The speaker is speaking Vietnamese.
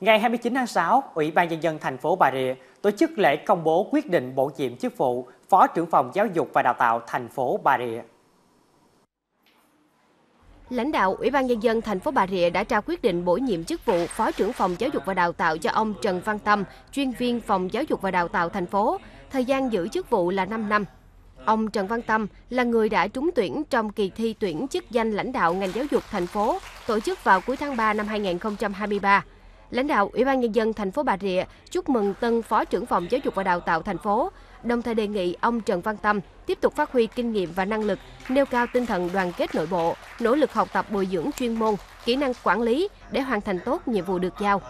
Ngày 29 tháng 6, Ủy ban Nhân dân thành phố Bà Rịa tổ chức lễ công bố quyết định bổ nhiệm chức vụ Phó trưởng phòng Giáo dục và Đào tạo thành phố Bà Rịa. Lãnh đạo Ủy ban Nhân dân thành phố Bà Rịa đã ra quyết định bổ nhiệm chức vụ Phó trưởng phòng Giáo dục và Đào tạo cho ông Trần Văn Tâm, chuyên viên phòng Giáo dục và Đào tạo thành phố. Thời gian giữ chức vụ là 5 năm. Ông Trần Văn Tâm là người đã trúng tuyển trong kỳ thi tuyển chức danh lãnh đạo ngành giáo dục thành phố tổ chức vào cuối tháng 3 năm 2023. Lãnh đạo Ủy ban Nhân dân thành phố Bà Rịa chúc mừng tân Phó trưởng phòng Giáo dục và Đào tạo thành phố, đồng thời đề nghị ông Trần Văn Tâm tiếp tục phát huy kinh nghiệm và năng lực, nêu cao tinh thần đoàn kết nội bộ, nỗ lực học tập bồi dưỡng chuyên môn, kỹ năng quản lý để hoàn thành tốt nhiệm vụ được giao.